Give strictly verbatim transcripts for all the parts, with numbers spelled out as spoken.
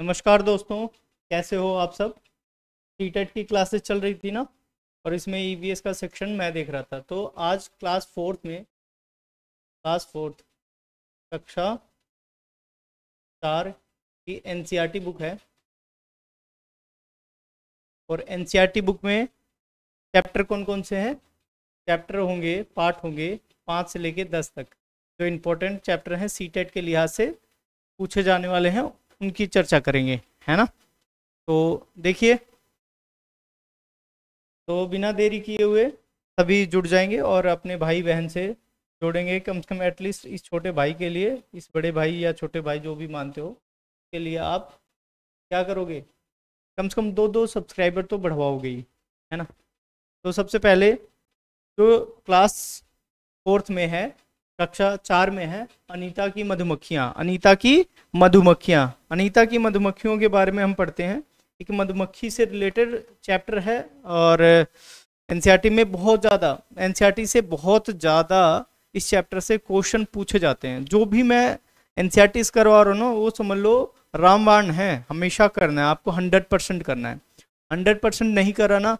नमस्कार दोस्तों, कैसे हो आप सब। सीटेट की क्लासेस चल रही थी ना, और इसमें ईवीएस का सेक्शन मैं देख रहा था। तो आज क्लास फोर्थ में क्लास फोर्थ कक्षा चार की एनसीईआरटी बुक है, और एनसीईआरटी बुक में चैप्टर कौन कौन से हैं। चैप्टर होंगे, पार्ट होंगे पाँच से लेके दस तक, जो इम्पोर्टेंट चैप्टर हैं सीटेट के लिहाज से पूछे जाने वाले हैं, उनकी चर्चा करेंगे, है ना। तो देखिए, तो बिना देरी किए हुए सभी जुड़ जाएंगे और अपने भाई बहन से जोड़ेंगे, कम से कम एटलीस्ट इस छोटे भाई के लिए, इस बड़े भाई या छोटे भाई जो भी मानते हो के लिए आप क्या करोगे, कम से कम दो दो सब्सक्राइबर तो बढ़वाओगे ही, है ना। तो सबसे पहले जो क्लास फोर्थ में है, कक्षा चार में है, अनीता की मधुमक्खियाँ। अनीता की मधुमक्खियाँ अनीता की मधुमक्खियों के बारे में हम पढ़ते हैं। एक मधुमक्खी से रिलेटेड चैप्टर है, और एनसीईआरटी में बहुत ज़्यादा एनसीईआरटी से बहुत ज़्यादा इस चैप्टर से क्वेश्चन पूछे जाते हैं। जो भी मैं एनसीईआरटी करवा रहा हूँ ना, वो समझ लो रामबाण है, हमेशा करना है आपको, हंड्रेड परसेंट करना है। हंड्रेड परसेंट नहीं करा ना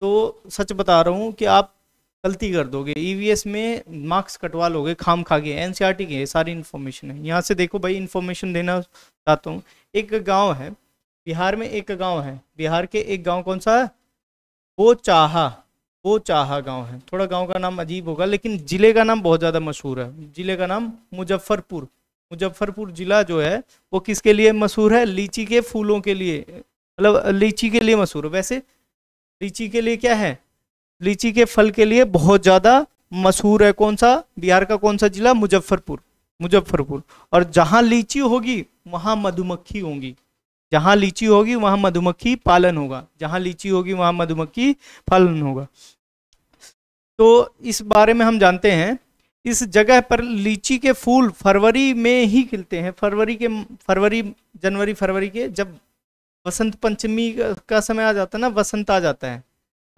तो सच बता रहा हूँ कि आप गलती कर दोगे, ईवीएस में मार्क्स कटवा लोगे खाम खा के। एनसीईआरटी के सारी इन्फॉर्मेशन है, यहाँ से देखो भाई, इन्फॉर्मेशन देना चाहता हूँ। एक गांव है बिहार में, एक गांव है बिहार के, एक गांव कौन सा है, वो चाहा वो चाहा गांव है। थोड़ा गांव का नाम अजीब होगा, लेकिन ज़िले का नाम बहुत ज़्यादा मशहूर है। ज़िले का नाम मुजफ्फरपुर मुजफ्फरपुर ज़िला जो है वो किसके लिए मशहूर है, लीची के फूलों के लिए, मतलब लीची के लिए मशहूर है। वैसे लीची के लिए क्या है, लीची के फल के लिए बहुत ज़्यादा मशहूर है। कौन सा, बिहार का कौन सा ज़िला, मुजफ्फरपुर मुजफ्फरपुर। और जहाँ लीची होगी वहाँ मधुमक्खी होंगी, जहाँ लीची होगी वहाँ मधुमक्खी पालन होगा, जहाँ लीची होगी वहाँ मधुमक्खी पालन होगा। तो इस बारे में हम जानते हैं। इस जगह पर लीची के फूल फरवरी में ही खिलते हैं, फरवरी के फरवरी जनवरी फरवरी के, जब वसंत पंचमी का समय आ जाता है ना, वसंत आ जाता है।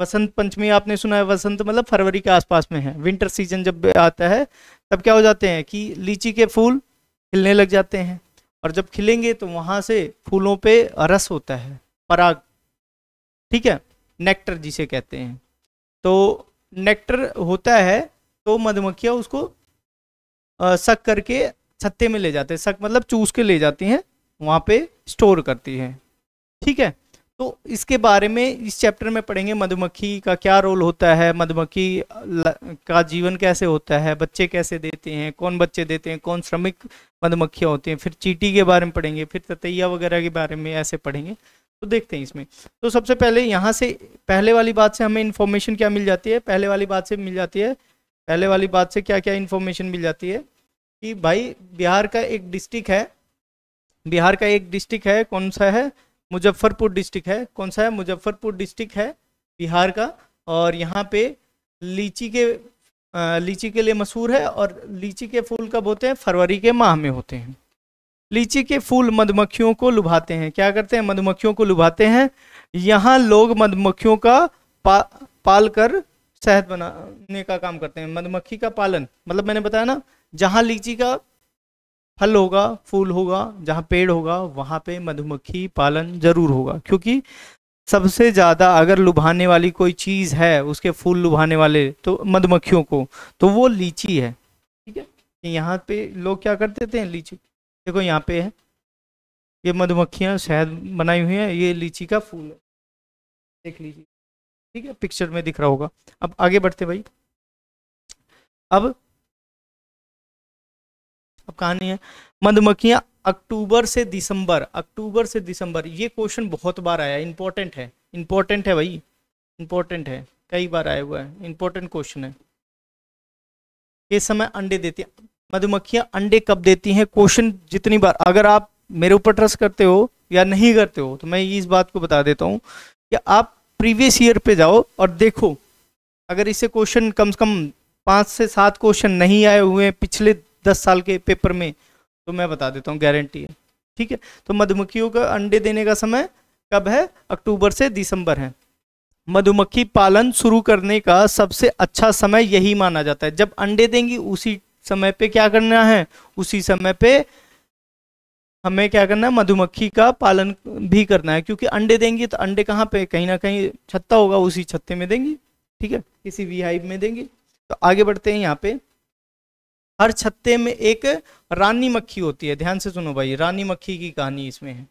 वसंत पंचमी आपने सुना है, वसंत मतलब फरवरी के आसपास में है, विंटर सीजन जब आता है तब क्या हो जाते हैं कि लीची के फूल खिलने लग जाते हैं, और जब खिलेंगे तो वहाँ से फूलों पे रस होता है, पराग, ठीक है, नेक्टर जिसे कहते हैं। तो नेक्टर होता है तो मधुमक्खियाँ उसको सक करके छत्ते में ले जाते हैं, सक मतलब चूस के ले जाती हैं, वहाँ पे स्टोर करती हैं, ठीक है। तो इसके बारे में इस चैप्टर में पढ़ेंगे, मधुमक्खी का क्या रोल होता है, मधुमक्खी का जीवन कैसे होता है, बच्चे कैसे देते हैं, कौन बच्चे देते हैं, कौन श्रमिक मधुमक्खियाँ होती हैं। फिर चींटी के बारे में पढ़ेंगे, फिर ततैया वगैरह के बारे में ऐसे पढ़ेंगे। तो देखते हैं इसमें। तो सबसे पहले यहाँ से पहले वाली बात से हमें इन्फॉर्मेशन क्या मिल जाती है, पहले वाली बात से मिल जाती है पहले वाली बात से क्या क्या इन्फॉर्मेशन मिल जाती है कि भाई बिहार का एक डिस्ट्रिक्ट है, बिहार का एक डिस्ट्रिक्ट है कौन सा है, मुजफ्फरपुर डिस्ट्रिक्ट है। कौन सा है, मुजफ्फरपुर डिस्ट्रिक्ट है बिहार का, और यहाँ पे लीची के लीची के लिए मशहूर है, और लीची के फूल कब होते हैं, फरवरी के माह में होते हैं। लीची के फूल मधुमक्खियों को लुभाते हैं, क्या करते हैं, मधुमक्खियों को लुभाते हैं। यहाँ लोग मधुमक्खियों का पा, पाल कर शहद बनाने का काम करते हैं। मधुमक्खी का पालन मतलब मैंने बताया ना, जहाँ लीची का फल होगा, फूल होगा, जहाँ पेड़ होगा, वहाँ पे मधुमक्खी पालन जरूर होगा, क्योंकि सबसे ज़्यादा अगर लुभाने वाली कोई चीज़ है, उसके फूल लुभाने वाले तो मधुमक्खियों को, तो वो लीची है, ठीक है। यहाँ पे लोग क्या करते थे, लीची देखो यहाँ पे है, ये मधुमक्खियाँ शहद बनाई हुई हैं, ये लीची का फूल है, देख लीजिए, ठीक है, पिक्चर में दिख रहा होगा। अब आगे बढ़ते भाई। अब कहानी है, मधुमक्खियां अक्टूबर से दिसंबर अक्टूबर से दिसंबर ये क्वेश्चन बहुत बार आया, इंपॉर्टेंट है इंपॉर्टेंट है भाई इंपॉर्टेंट है, कई बार आया हुआ है, इंपॉर्टेंट क्वेश्चन है। ये समय अंडे देती हैं मधुमक्खियां, अंडे कब देती हैं, क्वेश्चन जितनी बार, अगर आप मेरे ऊपर ट्रस्ट करते हो या नहीं करते हो तो मैं इस बात को बता देता हूँ कि आप प्रीवियस ईयर पे जाओ और देखो, अगर इससे क्वेश्चन कम से कम पाँच से सात क्वेश्चन नहीं आए हुए पिछले दस साल के पेपर में, तो मैं बता देता हूँ, गारंटी है, ठीक है। तो मधुमक्खियों का अंडे देने का समय कब है, अक्टूबर से दिसंबर है। मधुमक्खी पालन शुरू करने का सबसे अच्छा समय यही माना जाता है, जब अंडे देंगी उसी समय पे क्या करना है, उसी समय पे हमें क्या करना है, मधुमक्खी का पालन भी करना है, क्योंकि अंडे देंगी तो अंडे कहाँ पे, कहीं ना कहीं छत्ता होगा, उसी छत्ते में देंगी, ठीक है, किसी वी हाइव में देंगी। तो आगे बढ़ते हैं, यहाँ पे हर छत्ते में एक रानी मक्खी होती है। ध्यान से सुनो भाई, रानी मक्खी की कहानी इसमें है।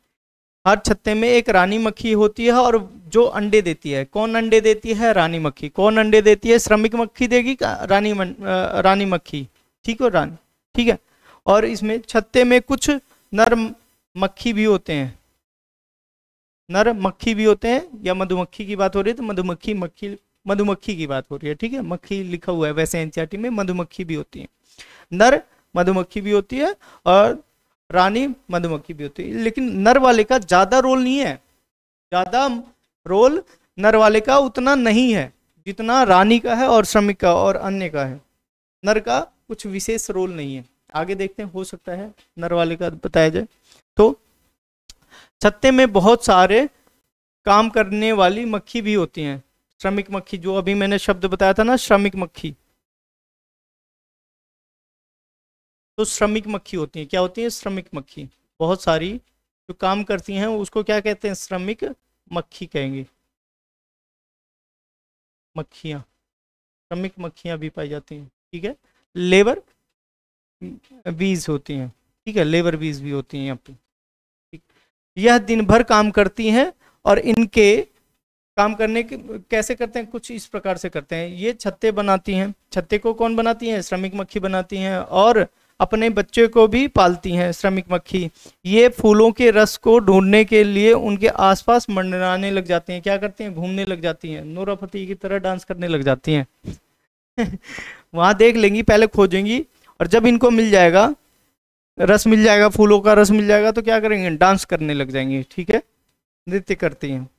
हर छत्ते में एक रानी मक्खी होती है और जो अंडे देती है, कौन अंडे देती है, रानी मक्खी। कौन अंडे देती है, श्रमिक मक्खी देगी, रानी रानी मक्खी, ठीक है, रानी, ठीक है। और इसमें छत्ते में कुछ नर मक्खी भी होते हैं, नर मक्खी भी होते हैं, या मधुमक्खी की बात हो रही है तो मधुमक्खी मक्खी मधुमक्खी की बात हो रही है, ठीक है, मक्खी लिखा हुआ है, वैसे एनसीईआरटी में मधुमक्खी भी होती है, नर मधुमक्खी भी होती है और रानी मधुमक्खी भी होती है। लेकिन नर वाले का ज्यादा रोल नहीं है, ज्यादा रोल नर वाले का उतना नहीं है जितना रानी का है और श्रमिक का और अन्य का है। नर का कुछ विशेष रोल नहीं है। आगे देखते हैं, हो सकता है नर वाले का बताया जाए। तो छत्ते में बहुत सारे काम करने वाली मक्खी भी होती हैं। श्रमिक मक्खी, जो अभी मैंने शब्द बताया था ना, श्रमिक मक्खी, तो श्रमिक मक्खी होती है। क्या होती है, श्रमिक मक्खी, बहुत सारी जो काम करती हैं उसको क्या कहते हैं, श्रमिक मक्खी कहेंगे। मक्खियाँ, श्रमिक मक्खियाँ भी पाई जाती हैं, ठीक है। लेबर बीज होती हैं, ठीक है, लेबर बीज भी होती हैं यहाँ पे, ठीक। यह दिन भर काम करती हैं और इनके काम करने के कैसे करते हैं, कुछ इस प्रकार से करते हैं। ये छत्ते बनाती हैं, छत्ते को कौन बनाती हैं, श्रमिक मक्खी बनाती हैं, और अपने बच्चे को भी पालती हैं, श्रमिक मक्खी। ये फूलों के रस को ढूंढने के लिए उनके आसपास मंडराने लग जाती हैं। क्या करती हैं, घूमने लग जाती हैं, नूरा फतेही की तरह डांस करने लग जाती हैं। वहाँ देख लेंगी, पहले खोजेंगी, और जब इनको मिल जाएगा, रस मिल जाएगा, फूलों का रस मिल जाएगा, तो क्या करेंगे, डांस करने लग जाएंगी, ठीक है, नृत्य करती हैं।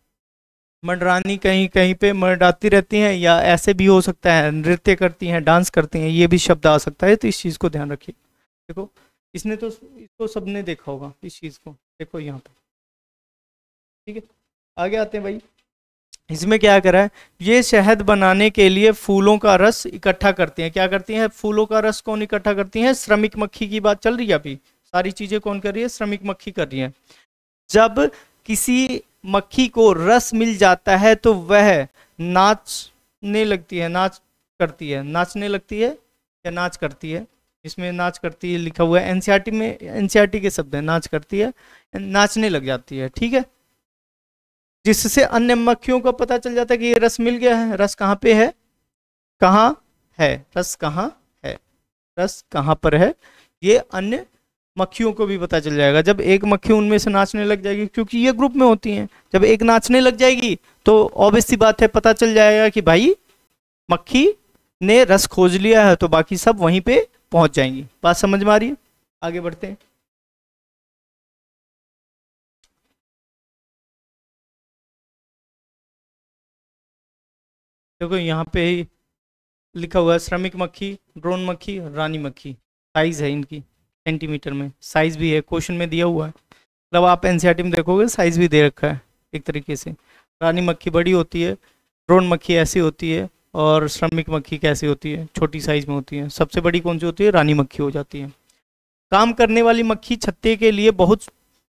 मंडरानी कहीं कहीं पे मंडराती रहती हैं, या ऐसे भी हो सकता है नृत्य करती हैं, डांस करती हैं, ये भी शब्द आ सकता है, तो इस चीज़ को ध्यान रखिए। देखो, इसने तो इसको सबने देखा होगा इस चीज़ को, देखो यहाँ पे, ठीक है। आगे आते हैं भाई, इसमें क्या करा है, ये शहद बनाने के लिए फूलों का रस इकट्ठा करती हैं। क्या करती हैं, फूलों का रस कौन इकट्ठा करती हैं, श्रमिक मक्खी की बात चल रही है अभी, सारी चीज़ें कौन कर रही है, श्रमिक मक्खी कर रही है। जब किसी मक्खी को रस मिल जाता है तो वह नाचने लगती है, नाच करती है, नाचने लगती है या नाच करती है, इसमें नाच करती है लिखा हुआ है, एनसीईआरटी में एनसीईआरटी के शब्द है, नाच करती है, नाचने लग जाती है, ठीक है। जिससे अन्य मक्खियों को पता चल जाता है कि ये रस मिल गया है, रस कहाँ पे है, कहाँ है, रस कहाँ है, रस कहाँ पर है, ये अन्य मक्खियों को भी पता चल जाएगा। जब एक मक्खी उनमें से नाचने लग जाएगी, क्योंकि ये ग्रुप में होती हैं, जब एक नाचने लग जाएगी तो ऑब्वियस सी बात है पता चल जाएगा कि भाई मक्खी ने रस खोज लिया है, तो बाकी सब वहीं पे पहुंच जाएंगी। बात समझ में आ रही है, आगे बढ़ते हैं। देखो यहाँ पे ही लिखा हुआ है, श्रमिक मक्खी, ड्रोन मक्खी, रानी मक्खी। साइज है इनकी सेंटीमीटर में, साइज भी है क्वेश्चन में दिया हुआ है, मतलब आप एनसीईआरटी में देखोगे साइज भी दे रखा है एक तरीके से। रानी मक्खी बड़ी होती है, ड्रोन मक्खी ऐसी होती है, और श्रमिक मक्खी कैसी होती है, छोटी साइज में होती है। सबसे बड़ी कौन सी होती है, रानी मक्खी हो जाती है। काम करने वाली मक्खी छत्ते के लिए बहुत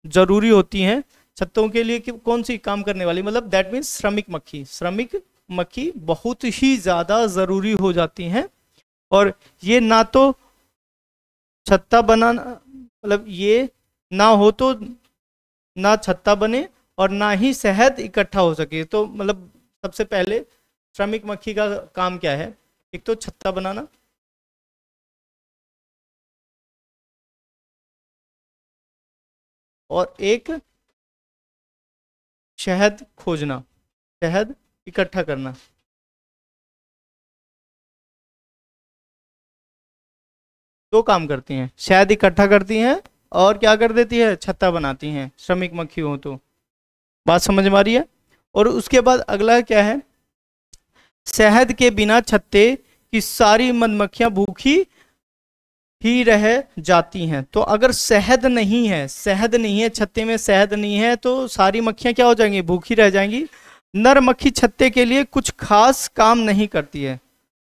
ज़रूरी होती हैं। छत्तों के लिए कौन सी काम करने वाली, मतलब दैट मीन्स श्रमिक मक्खी, श्रमिक मक्खी बहुत ही ज़्यादा ज़रूरी हो जाती हैं। और ये ना तो छत्ता बनाना, मतलब ये ना हो तो ना छत्ता बने और ना ही शहद इकट्ठा हो सके। तो मतलब सबसे पहले श्रमिक मक्खी का काम क्या है, एक तो छत्ता बनाना, और एक शहद खोजना, शहद इकट्ठा करना। दो काम करती हैं, शहद इकट्ठा करती हैं और क्या कर देती है, छत्ता बनाती हैं, श्रमिक मक्खी हो तो। बात समझ में आ रही है। और उसके बाद अगला क्या है, शहद के बिना छत्ते की सारी मधुमक्खियां भूखी ही रह जाती हैं। तो अगर शहद नहीं है, शहद नहीं है छत्ते में, शहद नहीं है, तो सारी मक्खियां क्या हो जाएंगी, भूखी रह जाएंगी। नर मक्खी छत्ते के लिए कुछ खास काम नहीं करती है।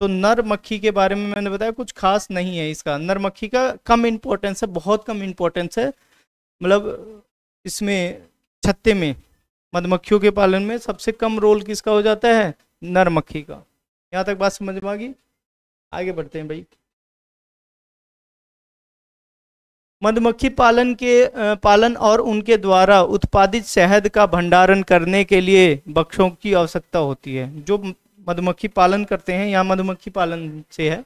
तो नर मक्खी के बारे में मैंने बताया, कुछ खास नहीं है इसका, नर मक्खी का कम इम्पोर्टेंस है, बहुत कम इम्पोर्टेंस है मतलब इसमें छत्ते में मधुमक्खियों के पालन में सबसे कम रोल किसका हो जाता है? नर मक्खी का। यहाँ तक बात समझ में आ गई? आगे बढ़ते हैं भाई। मधुमक्खी पालन के पालन और उनके द्वारा उत्पादित शहद का भंडारण करने के लिए बक्सों की आवश्यकता होती है। जो मधुमक्खी पालन करते हैं, यहाँ मधुमक्खी पालन से है,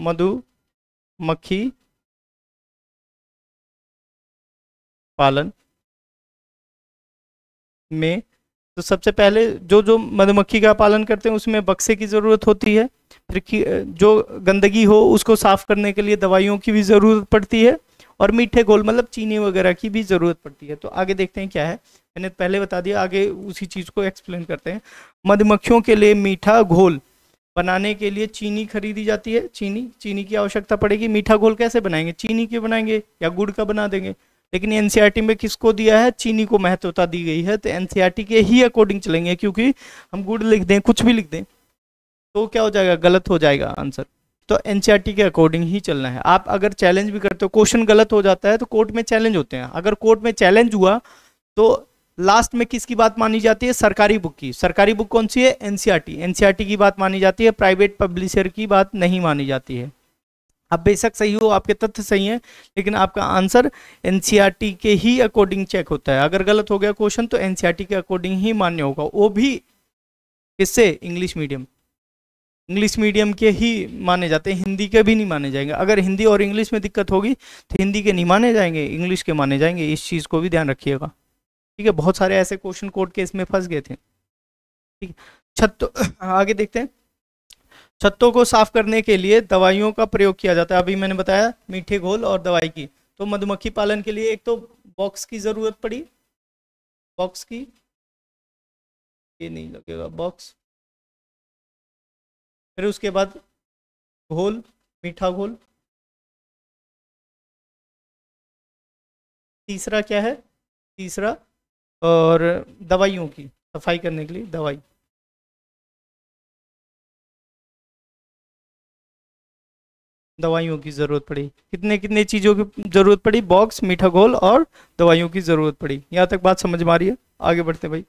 मधुमक्खी पालन में तो सबसे पहले जो जो मधुमक्खी का पालन करते हैं उसमें बक्से की ज़रूरत होती है। फिर जो गंदगी हो उसको साफ़ करने के लिए दवाइयों की भी ज़रूरत पड़ती है और मीठे घोल मतलब चीनी वगैरह की भी ज़रूरत पड़ती है। तो आगे देखते हैं क्या है, मैंने पहले बता दिया, आगे उसी चीज़ को एक्सप्लेन करते हैं। मधुमक्खियों के लिए मीठा घोल बनाने के लिए चीनी खरीदी जाती है। चीनी चीनी की आवश्यकता पड़ेगी। मीठा घोल कैसे बनाएंगे? चीनी के बनाएंगे या गुड़ का बना देंगे? लेकिन एनसीईआरटी में किसको दिया है? चीनी को महत्वता दी गई है, तो एनसीईआरटी के ही अकॉर्डिंग चलेंगे, क्योंकि हम गुड़ लिख दें, कुछ भी लिख दें तो क्या हो जाएगा? गलत हो जाएगा आंसर। तो एनसीईआरटी के अकॉर्डिंग ही चलना है। आप अगर चैलेंज भी करते हो, क्वेश्चन गलत हो जाता है तो कोर्ट में चैलेंज होते हैं। अगर कोर्ट में चैलेंज हुआ तो लास्ट में किसकी बात मानी जाती है? सरकारी बुक की। सरकारी बुक कौन सी है? एनसीईआरटी। एनसीईआरटी की बात मानी जाती है, प्राइवेट पब्लिशर की बात नहीं मानी जाती है। आप बेशक सही हो, आपके तथ्य सही हैं, लेकिन आपका आंसर एनसीईआरटी के ही अकॉर्डिंग चेक होता है। अगर गलत हो गया क्वेश्चन तो एनसीईआरटी के अकॉर्डिंग ही मान्य होगा, वो भी इससे इंग्लिश मीडियम इंग्लिश मीडियम के ही माने जाते हैं, हिंदी के भी नहीं माने जाएंगे। अगर हिंदी और इंग्लिश में दिक्कत होगी तो हिंदी के नहीं माने जाएंगे, इंग्लिश के माने जाएंगे। इस चीज़ को भी ध्यान रखिएगा, ठीक है। बहुत सारे ऐसे क्वेश्चन कोर्ट के इसमें फंस गए थे, ठीक है। छत आगे देखते हैं। छत्तों को साफ करने के लिए दवाइयों का प्रयोग किया जाता है। अभी मैंने बताया मीठे घोल और दवाई की। तो मधुमक्खी पालन के लिए एक तो बॉक्स की जरूरत पड़ी, बॉक्स की ये नहीं लगेगा बॉक्स, फिर उसके बाद घोल, मीठा घोल, तीसरा क्या है तीसरा और दवाइयों की सफाई करने के लिए दवाई। दवाइयों की ज़रूरत पड़ी। कितने कितने चीज़ों की ज़रूरत पड़ी? बॉक्स, मीठा घोल और दवाइयों की ज़रूरत पड़ी। यहाँ तक बात समझ में आ रही है? आगे बढ़ते भाई।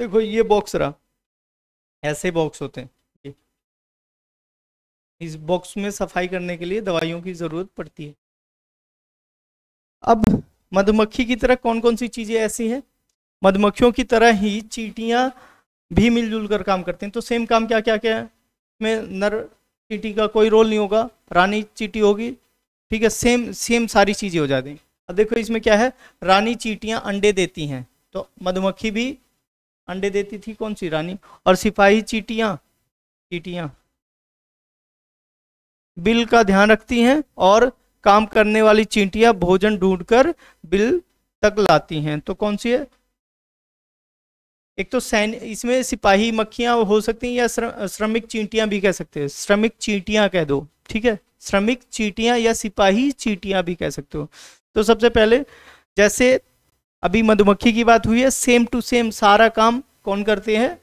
देखो ये बॉक्स रहा, ऐसे बॉक्स होते हैं, ये इस बॉक्स में सफाई करने के लिए दवाइयों की ज़रूरत पड़ती है। अब मधुमक्खी की तरह कौन कौन सी चीज़ें ऐसी हैं? मधुमक्खियों की तरह ही चींटियाँ भी मिलजुल कर काम करती हैं। तो सेम काम क्या क्या क्या है? इसमें नर चींटी का कोई रोल नहीं होगा, रानी चींटी होगी, ठीक है। सेम सेम सारी चीज़ें हो जाती हैं। अब देखो इसमें क्या है, रानी चींटियां अंडे देती हैं, तो मधुमक्खी भी अंडे देती थी, कौन सी? रानी। और सिपाही चींटियां चींटियां बिल का ध्यान रखती हैं और काम करने वाली चींटियां भोजन ढूंढकर बिल तक लाती हैं। तो कौन सी है? एक तो सैन इसमें सिपाही मक्खियाँ हो सकती हैं या श्र, श्रमिक चींटियाँ भी कह सकते हैं। श्रमिक चींटियाँ कह दो, ठीक है, श्रमिक चींटियाँ या सिपाही चींटियाँ भी कह सकते हो। तो सबसे पहले जैसे अभी मधुमक्खी की बात हुई है, सेम टू सेम सारा काम कौन करते हैं?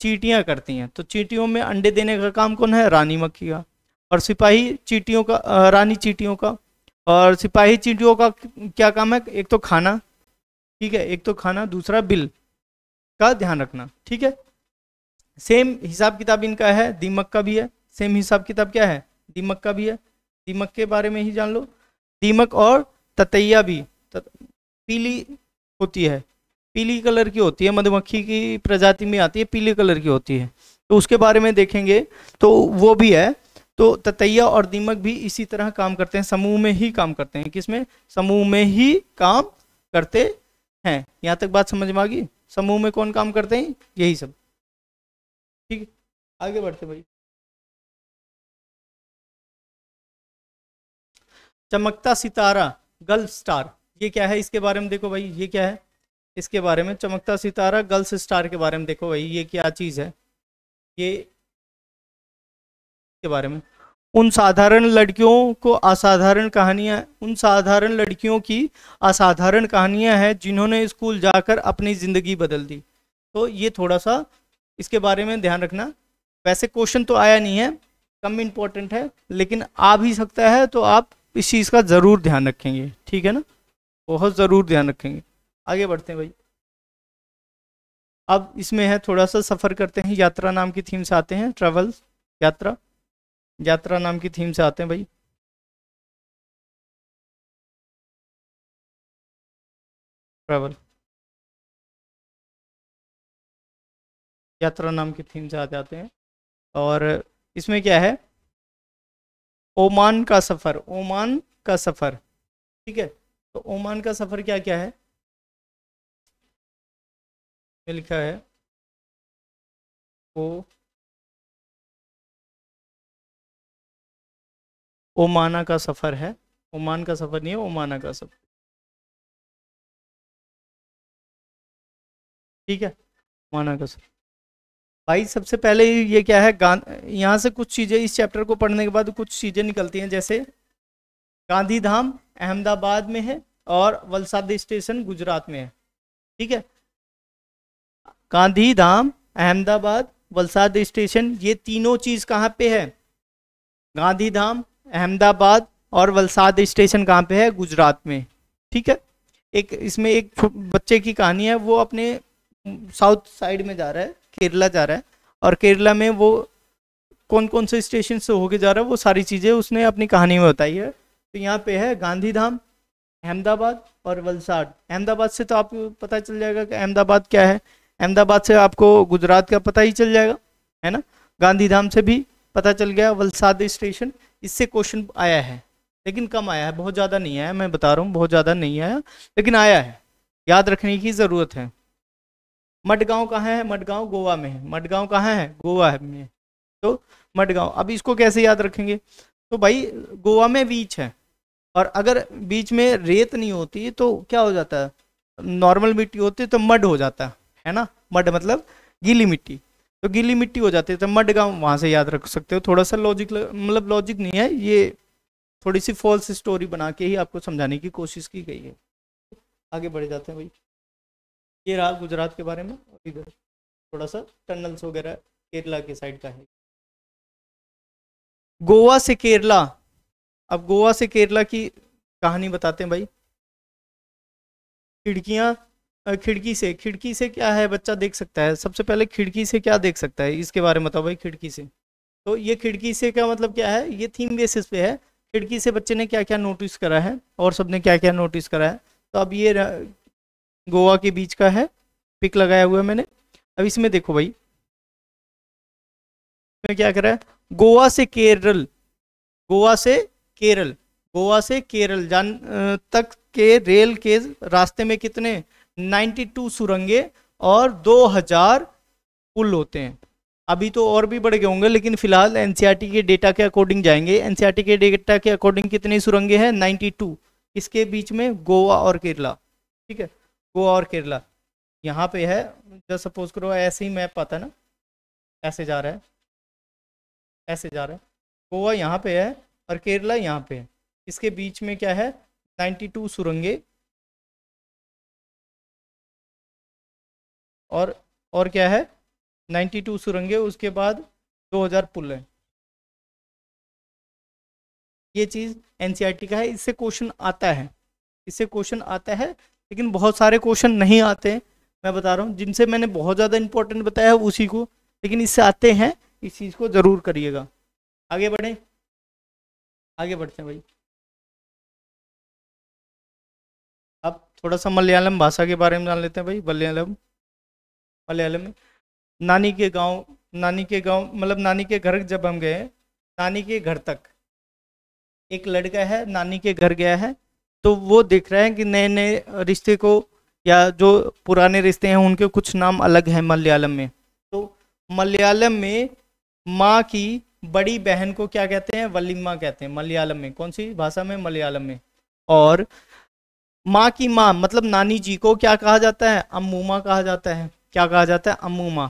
चींटियाँ करती हैं। तो चींटियों में अंडे देने का काम कौन है? रानी मक्खी का। और सिपाही चींटियों का, रानी चींटियों का। और सिपाही चींटियों का क्या काम है? एक तो खाना, ठीक है, एक तो खाना, दूसरा बिल का ध्यान रखना, ठीक है। सेम हिसाब किताब इनका है, दीमक का भी है। सेम हिसाब किताब क्या है? दीमक का भी है। दीमक के बारे में ही जान लो। दीमक और ततैया भी तत... पीली होती है, पीली कलर की होती है, मधुमक्खी की प्रजाति में आती है, पीले कलर की होती है, तो उसके बारे में देखेंगे, तो वो भी है। तो ततैया और दीमक भी इसी तरह काम करते हैं, समूह में ही काम करते हैं। किसमें? समूह में ही काम करते हैं। यहाँ तक बात समझ में आ गई? समूह में कौन काम करते हैं? यही सब, ठीक है। आगे बढ़ते भाई। चमकता सितारा, गल्फ स्टार, ये क्या है? इसके बारे में देखो भाई, ये क्या है? इसके बारे में, चमकता सितारा गल्फ स्टार के बारे में देखो भाई, ये क्या चीज़ है? ये के बारे में, उन साधारण लड़कियों को असाधारण कहानियाँ उन साधारण लड़कियों की असाधारण कहानियाँ हैं जिन्होंने स्कूल जाकर अपनी ज़िंदगी बदल दी। तो ये थोड़ा सा इसके बारे में ध्यान रखना। वैसे क्वेश्चन तो आया नहीं है, कम इम्पोर्टेंट है, लेकिन आ भी सकता है, तो आप इस चीज़ का ज़रूर ध्यान रखेंगे, ठीक है ना, बहुत ज़रूर ध्यान रखेंगे। आगे बढ़ते हैं भाई। अब इसमें है थोड़ा सा सफ़र करते हैं, यात्रा नाम की थीम से आते हैं, ट्रैवल यात्रा, यात्रा नाम की थीम से आते हैं भाई। ट्रैवल यात्रा नाम की थीम से आ जाते हैं, और इसमें क्या है, ओमान का सफ़र, ओमान का सफ़र, ठीक है। तो ओमान का सफ़र क्या क्या है, लिखा है ओ ओमाना का सफ़र है, ओमान का सफ़र नहीं है, ओमाना का सफ़र, ठीक है, ओमाना का सफ़र। भाई सबसे पहले ये क्या है, यहाँ से कुछ चीज़ें इस चैप्टर को पढ़ने के बाद कुछ चीज़ें निकलती हैं, जैसे गांधी धाम अहमदाबाद में है और वलसाद स्टेशन गुजरात में है, ठीक है। गांधी धाम अहमदाबाद वलसाद स्टेशन, ये तीनों चीज़ कहाँ पे है, गांधी धाम अहमदाबाद और वलसाद स्टेशन कहाँ पे है, गुजरात में, ठीक है। एक इसमें एक बच्चे की कहानी है, वो अपने साउथ साइड में जा रहा है, केरला जा रहा है, और केरला में वो कौन कौन से स्टेशन से होके जा रहा है, वो सारी चीज़ें उसने अपनी कहानी में बताई है। तो यहाँ पे है गांधी धाम अहमदाबाद और वलसाड। अहमदाबाद से तो आपको पता चल जाएगा कि अहमदाबाद क्या है, अहमदाबाद से आपको गुजरात का पता ही चल जाएगा, है ना। गांधी धाम से भी पता चल गया, वलसाद स्टेशन, इससे क्वेश्चन आया है लेकिन कम आया है, बहुत ज़्यादा नहीं आया, मैं बता रहा हूँ बहुत ज़्यादा नहीं आया, लेकिन आया है, याद रखने की ज़रूरत है। मडगांव कहाँ है, मडगांव गोवा में है, मडगांव कहाँ है, गोवा में। तो मडगांव, अब इसको कैसे याद रखेंगे, तो भाई गोवा में बीच है, और अगर बीच में रेत नहीं होती तो क्या हो जाता है, नॉर्मल मिट्टी होती तो मड हो जाता है ना, मड मतलब गीली मिट्टी, तो गीली मिट्टी हो जाती है, तो मडगांव वहाँ से याद रख सकते हो। थोड़ा सा लॉजिक, मतलब लॉजिक नहीं है ये, थोड़ी सी फॉल्स स्टोरी बना के ही आपको समझाने की कोशिश की गई है। आगे बढ़ जाते हैं भाई। ये रहा गुजरात के बारे में, और इधर थोड़ा सा टनल्स वगैरह केरला के साइड का है। गोवा से केरला, अब गोवा से केरला की कहानी बताते हैं भाई। खिड़कियाँ, खिड़की से, खिड़की से क्या है बच्चा देख सकता है, सबसे पहले खिड़की से क्या देख सकता है इसके बारे में बताओ भाई, खिड़की से। तो ये खिड़की से का मतलब क्या है, ये थीम बेसिस पे है, खिड़की से बच्चे ने क्या क्या नोटिस करा है और सबने क्या क्या नोटिस करा है। तो अब ये गोवा के बीच का है, पिक लगाया हुआ है मैंने। अब इसमें देखो भाई, इसमें क्या कर रहा है, गोवा से केरल, गोवा से केरल, गोवा से केरल जान तक के रेल के रास्ते में कितने बानवे सुरंगें और दो हज़ार पुल होते हैं। अभी तो और भी बढ़ गए होंगे, लेकिन फिलहाल एनसीईआरटी के डेटा के अकॉर्डिंग जाएंगे। एनसीईआरटी के डेटा के अकॉर्डिंग कितनी सुरंगें हैं, बानवे, इसके बीच में गोवा और केरला, ठीक है, गोवा और केरला यहाँ पे है। जस्ट सपोज करो ऐसे ही मैप आता है ना, ऐसे जा रहा है, ऐसे जा रहा है, गोवा यहाँ पे है और केरला यहाँ पे है, इसके बीच में क्या है, बानवे सुरंगें और और क्या है, बानवे सुरंगें, उसके बाद दो हज़ार पुल है। ये चीज़ एनसीईआरटी का है, इससे क्वेश्चन आता है, इससे क्वेश्चन आता है, लेकिन बहुत सारे क्वेश्चन नहीं आते हैं, मैं बता रहा हूँ, जिनसे मैंने बहुत ज़्यादा इंपॉर्टेंट बताया है उसी को, लेकिन इससे आते हैं, इस चीज़ को ज़रूर करिएगा। आगे बढ़ें, आगे बढ़ते हैं भाई। अब थोड़ा सा मलयालम भाषा के बारे में जान लेते हैं भाई। मलयालम, मलयालम में नानी के गांव, नानी के गांव मतलब नानी के घर जब हम गए, नानी के घर तक, एक लड़का है नानी के घर गया है, तो वो देख रहे हैं कि नए नए रिश्ते को या जो पुराने रिश्ते हैं उनके कुछ नाम अलग हैं मलयालम में। तो मलयालम में माँ की बड़ी बहन को क्या कहते हैं, वलीमा कहते हैं मलयालम में। कौन सी भाषा में, मलयालम में। और माँ की माँ मतलब नानी जी को क्या कहा जाता है, अम्मूमा कहा जाता है। क्या कहा जाता है, अम्मूमा।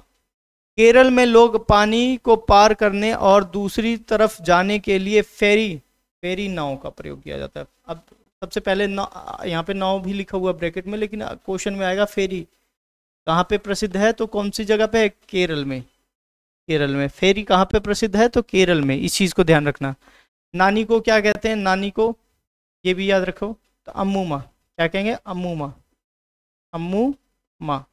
केरल में लोग पानी को पार करने और दूसरी तरफ जाने के लिए फेरी, फेरी नाव का प्रयोग किया जाता है। अब सबसे पहले नाव, यहाँ पे नाव भी लिखा हुआ ब्रैकेट में, लेकिन क्वेश्चन में आएगा फेरी कहाँ पे प्रसिद्ध है, तो कौन सी जगह पे है, केरल में। केरल में फेरी कहाँ पे प्रसिद्ध है, तो केरल में। इस चीज़ को ध्यान रखना। नानी को क्या कहते हैं, नानी को ये भी याद रखो। तो अम्मू माँ क्या कहेंगे, अम्मू माँ, अम्मू माँ।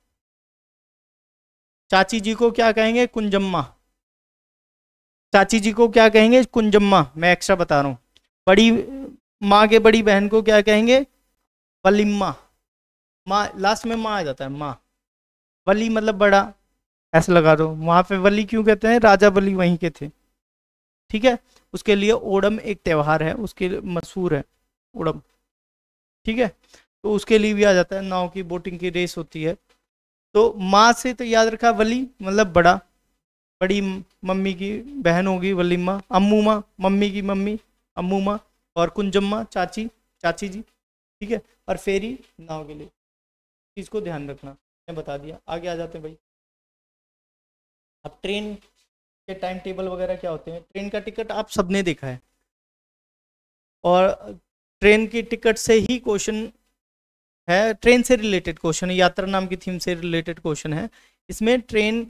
चाची जी को क्या कहेंगे, कुंजम्मा। चाची जी को क्या कहेंगे, कुंजम्मा, मैं एक्स्ट्रा बता रहा हूँ। बड़ी माँ के बड़ी बहन को क्या कहेंगे, वलीम्मा। माँ लास्ट में माँ आ जाता है, माँ। वली मतलब बड़ा, ऐसा लगा दो। वहाँ पे वली क्यों कहते हैं, राजा वली वहीं के थे, ठीक है। उसके लिए ओणम एक त्यौहार है, उसके लिए मशहूर है ओणम, ठीक है। तो उसके लिए भी आ जाता है, नाव की बोटिंग की रेस होती है। तो माँ से तो याद रखा, वली मतलब बड़ा, बड़ी मम्मी की बहन होगी वली माँ। अम्मू माँ मम्मी की मम्मी, अम्मू माँ। और कुंजम्मा चाची, चाची जी, ठीक है। और फेरी नाव के लिए, चीज़ को ध्यान रखना, मैं बता दिया। आगे आ जाते हैं भाई। अब ट्रेन के टाइम टेबल वगैरह क्या होते हैं। ट्रेन का टिकट आप सबने देखा है, और ट्रेन की टिकट से ही क्वेश्चन है, ट्रेन से रिलेटेड क्वेश्चन है, यात्रा नाम की थीम से रिलेटेड क्वेश्चन है। इसमें ट्रेन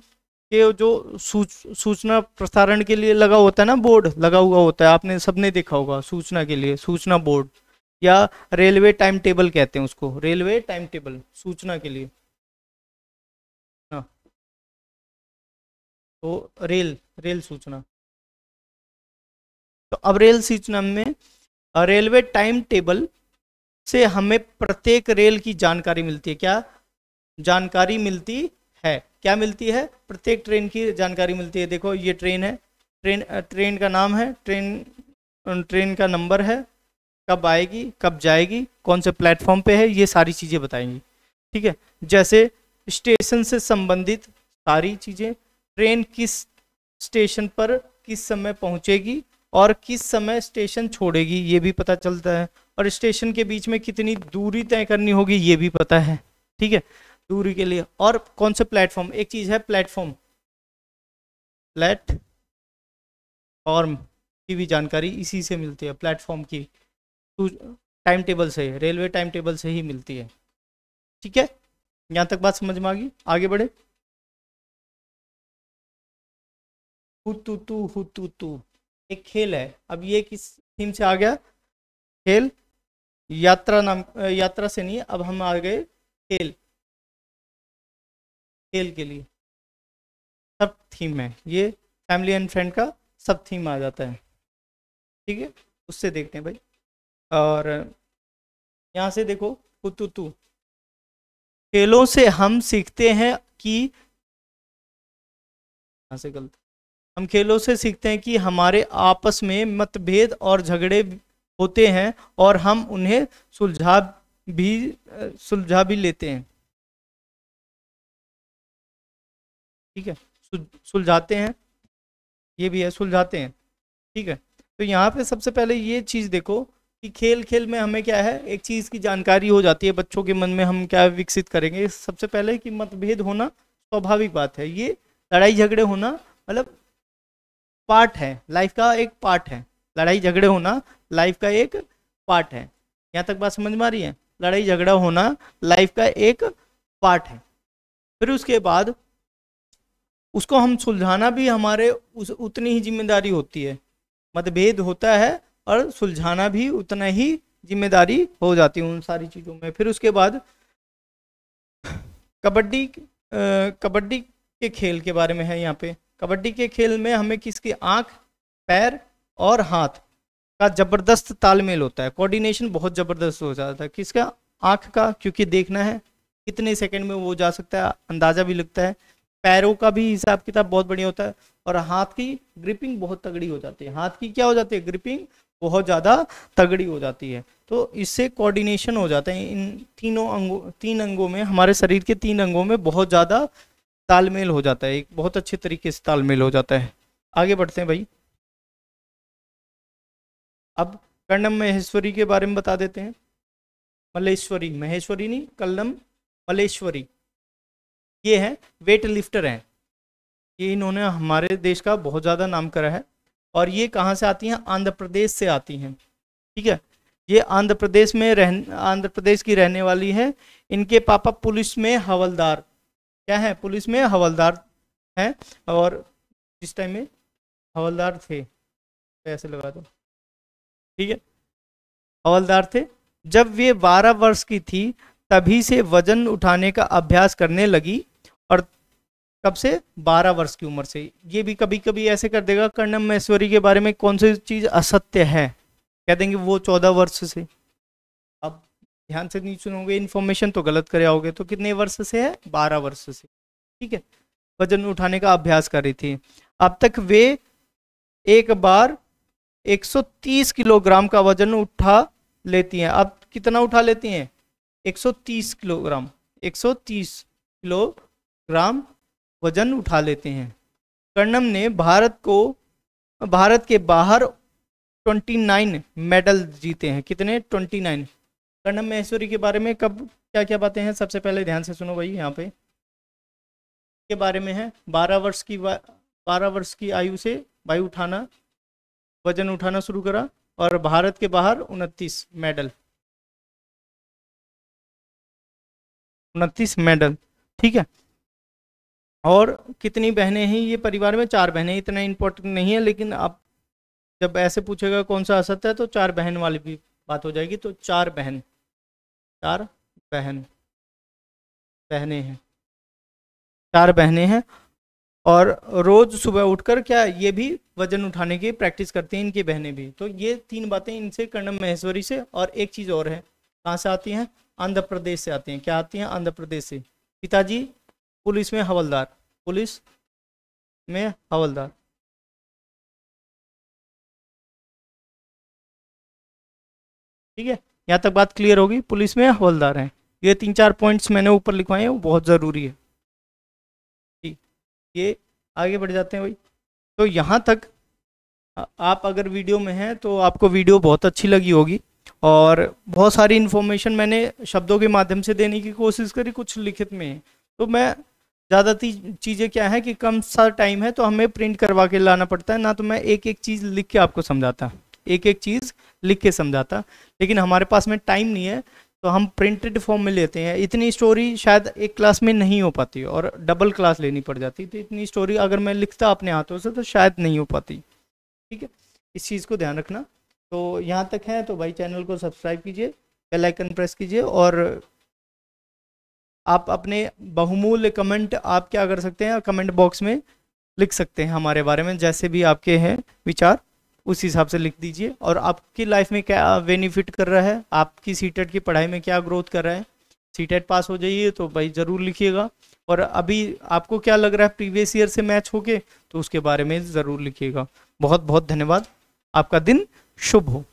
के जो सूच, सूचना प्रसारण के लिए लगा होता है ना बोर्ड लगा हुआ होता है, आपने सबने देखा होगा, सूचना के लिए सूचना बोर्ड, या रेलवे टाइम टेबल कहते हैं उसको, रेलवे टाइम टेबल सूचना के लिए। हाँ, तो रेल रेल सूचना। तो अब रेल सूचना में रेलवे टाइम टेबल से हमें प्रत्येक रेल की जानकारी मिलती है। क्या जानकारी मिलती है, क्या मिलती है, प्रत्येक ट्रेन की जानकारी मिलती है। देखो ये ट्रेन है, ट्रेन ट्रेन का नाम है, ट्रेन ट्रेन का नंबर है, कब आएगी, कब जाएगी, कौन से प्लेटफॉर्म पे है, ये सारी चीज़ें बताएंगी, ठीक है। जैसे स्टेशन से संबंधित सारी चीज़ें, ट्रेन किस स्टेशन पर किस समय पहुँचेगी और किस समय स्टेशन छोड़ेगी, ये भी पता चलता है। और स्टेशन के बीच में कितनी दूरी तय करनी होगी, ये भी पता है, ठीक है, दूरी के लिए। और कौन से प्लेटफॉर्म, एक चीज़ है प्लेटफॉर्म, प्लेटफॉर्म की भी जानकारी इसी से मिलती है, प्लेटफॉर्म की टाइम टेबल से, रेलवे टाइम टेबल से ही मिलती है, ठीक है। यहाँ तक बात समझ में आ गई, आगे बढ़े। हुतू तू हुतू तू एक खेल है। अब ये किस थीम से आ गया, खेल, यात्रा नाम, यात्रा से नहीं, अब हम आ गए खेल, खेल के लिए सब थीम है ये, फैमिली एंड फ्रेंड का सब थीम आ जाता है, ठीक है। उससे देखते हैं भाई। और यहाँ से देखो कुतुतु, खेलों से हम सीखते हैं कि, यहाँ से गलत, हम खेलों से सीखते हैं कि हमारे आपस में मतभेद और झगड़े होते हैं और हम उन्हें सुलझा भी सुलझा भी लेते हैं, ठीक है, सुलझाते हैं, ये भी है सुलझाते हैं, ठीक है। तो यहाँ पे सबसे पहले ये चीज़ देखो कि खेल खेल में हमें क्या है, एक चीज़ की जानकारी हो जाती है बच्चों के मन में, हम क्या विकसित करेंगे। सबसे पहले कि मतभेद होना स्वाभाविक बात है, ये लड़ाई झगड़े होना मतलब पार्ट है, लाइफ का एक पार्ट है, लड़ाई झगड़े होना लाइफ का एक पार्ट है। यहाँ तक बात समझ में आ रही है, लड़ाई झगड़ा होना लाइफ का एक पार्ट है। फिर उसके बाद उसको हम सुलझाना भी हमारे उस उतनी ही जिम्मेदारी होती है, मतभेद होता है और सुलझाना भी उतना ही जिम्मेदारी हो जाती है उन सारी चीज़ों में। फिर उसके बाद कबड्डी, कबड्डी के खेल के बारे में है यहाँ पे। कबड्डी के खेल में हमें किसकी आँख, पैर और हाथ का जबरदस्त तालमेल होता है, कोऑर्डिनेशन बहुत ज़बरदस्त हो जाता है। किसका, आँख का, क्योंकि देखना है कितने सेकंड में वो जा सकता है, अंदाज़ा भी लगता है। पैरों का भी हिसाब किताब बहुत बढ़िया होता है, और हाथ की ग्रिपिंग बहुत तगड़ी हो जाती है, हाथ की क्या हो जाती है, ग्रिपिंग बहुत ज़्यादा तगड़ी हो जाती है। तो इससे कोऑर्डिनेशन हो जाता है इन तीनों अंगों, तीन अंगों में, हमारे शरीर के तीन अंगों में बहुत ज़्यादा तालमेल हो जाता है, एक बहुत अच्छे तरीके से तालमेल हो जाता है। आगे बढ़ते हैं भाई। अब कर्णम महेश्वरी के बारे में बता देते हैं। मल्लेश्वरी, महेश्वरी नहीं, कर्णम मल्लेश्वरी। ये हैं वेट लिफ्टर हैं ये, इन्होंने हमारे देश का बहुत ज़्यादा नाम करा है। और ये कहाँ से आती हैं, आंध्र प्रदेश से आती हैं, ठीक है। ये आंध्र प्रदेश में रह आंध्र प्रदेश की रहने वाली है। इनके पापा पुलिस में हवलदार, क्या है, पुलिस में हवलदार हैं, और जिस टाइम में हवलदार थे, ऐसे लगा दो, ठीक है, हवलदार थे। जब वे बारह वर्ष की थी तभी से वजन उठाने का अभ्यास करने लगी, और कब से? बारह वर्ष की उम्र से। ये भी कभी कभी ऐसे कर देगा, कर्णम मल्लेश्वरी के बारे में कौन सी चीज़ असत्य है, कह देंगे वो चौदह वर्ष से। अब ध्यान से नहीं सुनोगे इन्फॉर्मेशन तो गलत करे आओगे। तो कितने वर्ष से है? बारह वर्ष से, ठीक है। वजन उठाने का अभ्यास कर रही थी। अब तक वे एक बार एक सौ तीस किलोग्राम का वजन उठा लेती हैं। अब कितना उठा लेती हैं? एक सौ तीस किलोग्राम। एक सौ तीस किलोग्राम वजन उठा लेते हैं। कर्णम ने भारत को भारत के बाहर उनतीस मेडल जीते हैं। कितने? उनतीस। कर्णम मल्लेश्वरी के बारे में कब क्या क्या बातें हैं सबसे पहले ध्यान से सुनो भाई। यहाँ पे के बारे में है बारह वर्ष की बारह वर्ष की आयु से भाई उठाना वजन उठाना शुरू करा, और भारत के बाहर उनतीस मेडल उनतीस मेडल, ठीक है। और कितनी बहनें हैं ये परिवार में? चार बहनें। इतना इम्पोर्टेंट नहीं है, लेकिन आप जब ऐसे पूछेगा कौन सा असत्य है तो चार बहन वाली भी बात हो जाएगी। तो चार बहन चार बहन बहनें हैं चार बहनें हैं और रोज़ सुबह उठकर क्या ये भी वजन उठाने की प्रैक्टिस करती हैं, इनकी बहनें भी। तो ये तीन बातें इनसे, कर्णम मल्लेश्वरी से। और एक चीज़ और है, कहाँ से आती हैं? आंध्र प्रदेश से आती हैं। क्या आती हैं? आंध्र प्रदेश से। पिताजी पुलिस में हवलदार पुलिस में हवलदार ठीक है, यहाँ तक बात क्लियर होगी। पुलिस में हवलदार हैं। ये तीन चार पॉइंट्स मैंने ऊपर लिखवाए हैं, वो बहुत ज़रूरी है। ये आगे बढ़ जाते हैं भाई। तो यहाँ तक आप अगर वीडियो में हैं तो आपको वीडियो बहुत अच्छी लगी होगी, और बहुत सारी इन्फॉर्मेशन मैंने शब्दों के माध्यम से देने की कोशिश करी, कुछ लिखित में है। तो मैं ज़्यादा चीज़ें क्या है कि कम सा टाइम है तो हमें प्रिंट करवा के लाना पड़ता है ना, तो मैं एक एक चीज़ लिख के आपको समझाता, एक एक चीज़ लिख के समझाता, लेकिन हमारे पास में टाइम नहीं है तो हम प्रिंटेड फॉर्म में लेते हैं। इतनी स्टोरी शायद एक क्लास में नहीं हो पाती और डबल क्लास लेनी पड़ जाती, तो इतनी स्टोरी अगर मैं लिखता अपने हाथों से तो शायद नहीं हो पाती, ठीक है। इस चीज़ को ध्यान रखना। तो यहाँ तक है तो भाई चैनल को सब्सक्राइब कीजिए, बेल आइकन प्रेस कीजिए, और आप अपने बहुमूल्य कमेंट आप क्या कर सकते हैं, कमेंट बॉक्स में लिख सकते हैं हमारे बारे में, जैसे भी आपके हैं विचार उस हिसाब से लिख दीजिए। और आपकी लाइफ में क्या बेनिफिट कर रहा है, आपकी सीटेट की पढ़ाई में क्या ग्रोथ कर रहा है। सीटेट पास हो जाइए तो भाई ज़रूर लिखिएगा, और अभी आपको क्या लग रहा है प्रीवियस ईयर से मैच होके, तो उसके बारे में ज़रूर लिखिएगा। बहुत बहुत धन्यवाद, आपका दिन शुभ हो।